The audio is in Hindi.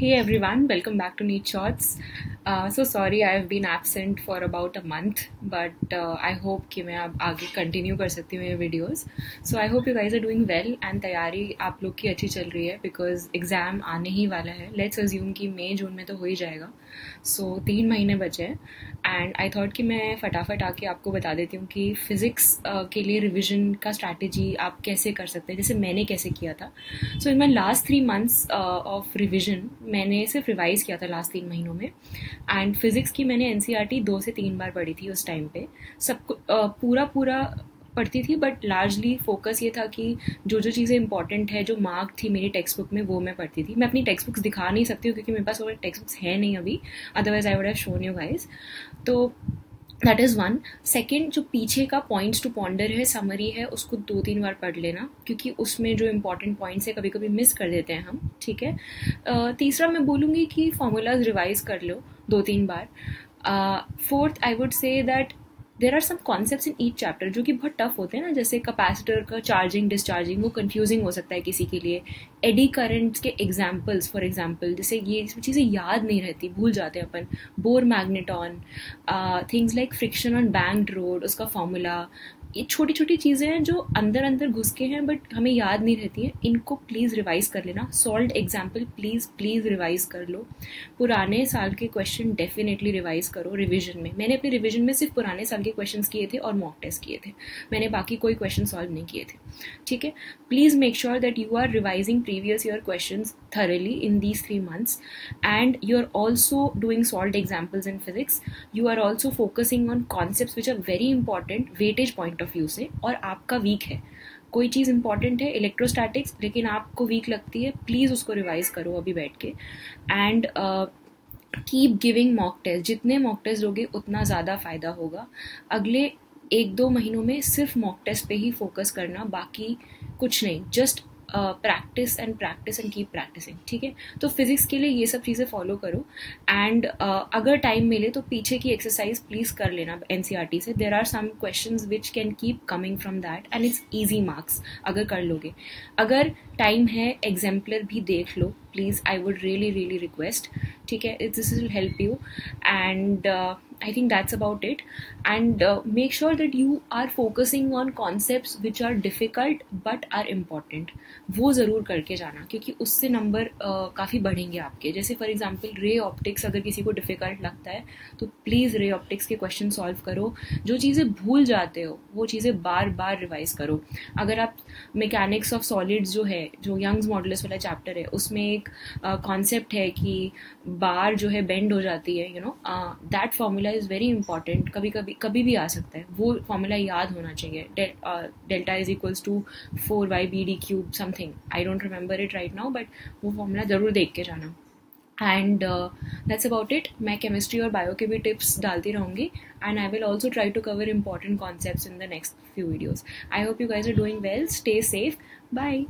Hey everyone, welcome back to Neet Shorts. So sorry I have been absent for about a month, but I hope कि मैं अब आगे continue कर सकती हूँ ये videos. So I hope you guys are doing well and तैयारी आप लोग की अच्छी चल रही है because exam आने ही वाला है. Let's assume कि मई जून में तो हो ही जाएगा. So 3 महीने बचे हैं and I thought कि मैं फटाफट आके आपको बता देती हूँ कि physics के लिए revision का strategy आप कैसे कर सकते हैं, जैसे मैंने कैसे किया था. So in my last 3 months of revision मैंने सिर्फ रिवाइज़ किया था लास्ट 3 महीनों में. एंड फिज़िक्स की मैंने NCERT 2 से 3 बार पढ़ी थी उस टाइम पे. सबको पूरा पढ़ती थी, बट लार्जली फोकस ये था कि जो जो चीज़ें इंपॉर्टेंट है, जो मार्क थी मेरी टेक्स्ट बुक में, वो मैं पढ़ती थी. मैं अपनी टेक्स्ट बुक्स दिखा नहीं सकती हूँ क्योंकि मेरे पास और टेक्स्ट बुक्स है नहीं अभी, otherwise I would have shown you guys. तो दैट इज़ वन. सेकेंड, जो पीछे का पॉइंट्स टू पॉन्डर है, समरी है, उसको 2-3 बार पढ़ लेना क्योंकि उसमें जो इंपॉर्टेंट पॉइंट्स है कभी कभी मिस कर देते हैं हम. ठीक है. तीसरा मैं बोलूँगी कि फॉर्मूलाज रिवाइज कर लो 2-3 बार. Fourth, I would say that there are some concept in each chapter जो कि बहुत टफ होते हैं ना, जैसे कैपेसिटर का चार्जिंग डिस्चार्जिंग, वो कन्फ्यूजिंग हो सकता है किसी के लिए. एडी करंट्स के एग्जाम्पल्स फॉर एग्जाम्पल, जैसे ये चीज़ें याद नहीं रहती, भूल जाते हैं अपन. Bohr magneton, things like friction on banked road, उसका फॉर्मूला, ये छोटी छोटी चीज़ें हैं जो अंदर अंदर घुस के हैं बट हमें याद नहीं रहती हैं. इनको प्लीज़ रिवाइज़ कर लेना. सॉल्व्ड एग्जाम्पल प्लीज़ रिवाइज़ कर लो. पुराने साल के क्वेश्चन डेफिनेटली रिवाइज़ करो रिविजन में. मैंने अपने रिविजन में सिर्फ पुराने साल के क्वेश्चंस किए थे और मॉक टेस्ट किए थे. मैंने बाकी कोई क्वेश्चन सॉल्व नहीं किए थे. ठीक है. Please make sure that you are revising previous year question thoroughly in these 3 months and you are also doing solved examples in physics. You are also focusing on concept which are very important weightage point of view से. और आपका वीक है, कोई चीज़ इंपॉर्टेंट है, इलेक्ट्रोस्टैटिक्स, लेकिन आपको वीक लगती है, प्लीज़ उसको रिवाइज करो अभी बैठ के. And keep giving mock test. जितने मॉक टेस्ट दोगे उतना ज़्यादा फ़ायदा होगा. अगले 1-2 महीनों में सिर्फ मॉक टेस्ट पे ही फोकस करना, बाकी कुछ नहीं. Just practice and keep practicing. ठीक है. तो फिजिक्स के लिए ये सब चीज़ें फॉलो करो. एंड अगर टाइम मिले तो पीछे की एक्सरसाइज प्लीज़ कर लेना NCERT से. There are some questions which can keep coming from that and it's easy marks अगर कर लोगे. अगर टाइम है एग्जाम्पलर भी देख लो please. I would really request. ठीक है. This will help you and I think that's about it. And make sure that you are focusing on concepts which are difficult but are important. वो ज़रूर करके जाना क्योंकि उससे नंबर काफ़ी बढ़ेंगे आपके. जैसे for example ray optics अगर किसी को difficult लगता है तो please ray optics के question solve करो. जो चीज़ें भूल जाते हो वो चीज़ें बार-बार revise करो. अगर आप mechanics of solids जो है, जो Young's modulus वाला chapter है, उसमें एक concept है कि बार जो है bend हो जाती है, you know, that formula is very important. कभी भी आ सकता है. वो फॉर्मूला याद होना चाहिए. Delta is equals to 4/BD³ something. I don't remember it right now, but वो फॉर्मूला ज़रूर देख के जाना. And that's about it. मैं केमिस्ट्री और बायो के भी टिप्स डालती रहूँगी and I will also try to cover important concepts in the next few videos. I hope you guys are doing well. Stay safe. Bye.